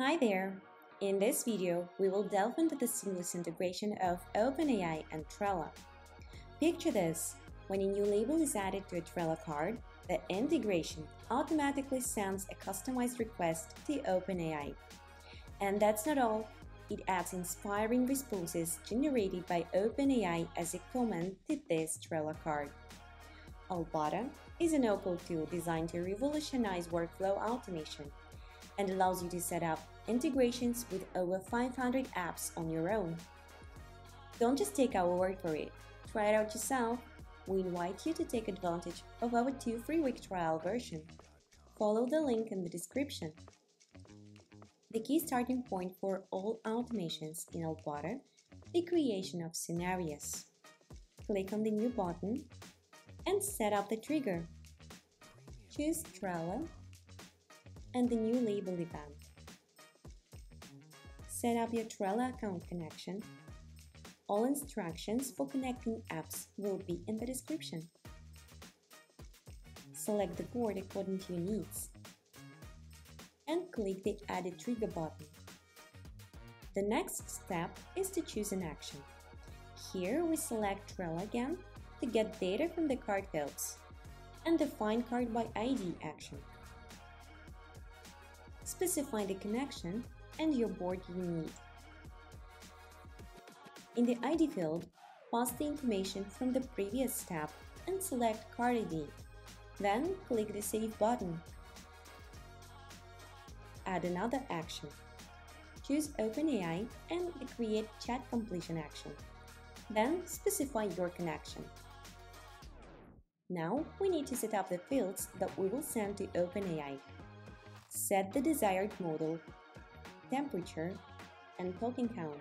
Hi there! In this video, we will delve into the seamless integration of OpenAI and Trello. Picture this: when a new label is added to a Trello card, the integration automatically sends a customized request to OpenAI. And that's not all. It adds inspiring responses generated by OpenAI as a comment to this Trello card. Albato is an Opal tool designed to revolutionize workflow automation and allows you to set up integrations with over 500 apps on your own. Don't just take our word for it, try it out yourself. We invite you to take advantage of our 2 free-week trial version. Follow the link in the description. The key starting point for all automations in Albato is the creation of scenarios. Click on the New button and set up the trigger. Choose Trello and the new label event. Set up your Trello account connection. All instructions for connecting apps will be in the description. Select the board according to your needs and click the Add Trigger button. The next step is to choose an action. Here we select Trello again to get data from the card fields and define card by ID action. Specify the connection and your board you need. In the ID field, pass the information from the previous step and select Card ID. Then click the Save button. Add another action. Choose OpenAI and the Create Chat Completion action. Then specify your connection. Now we need to set up the fields that we will send to OpenAI. Set the desired model, temperature, and token count.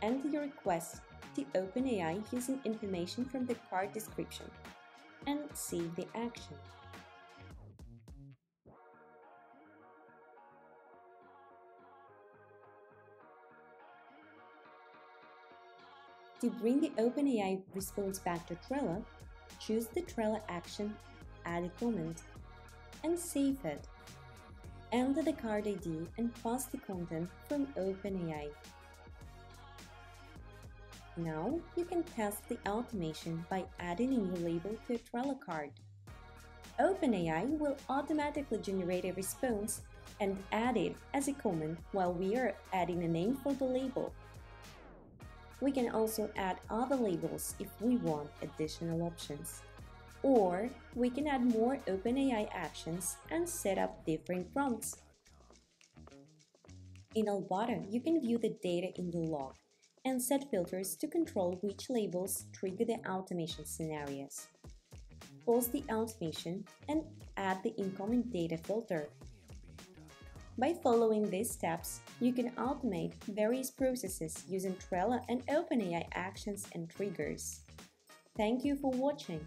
Enter your request to OpenAI using information from the card description and save the action. To bring the OpenAI response back to Trello, choose the Trello action, add a comment, and save it. Enter the card ID and pass the content from OpenAI. Now you can test the automation by adding a new label to a Trello card. OpenAI will automatically generate a response and add it as a comment while we are adding a name for the label. We can also add other labels if we want additional options. Or we can add more OpenAI actions and set up different prompts. In Albato, you can view the data in the log and set filters to control which labels trigger the automation scenarios. Pause the automation and add the incoming data filter. By following these steps, you can automate various processes using Trello and OpenAI actions and triggers. Thank you for watching.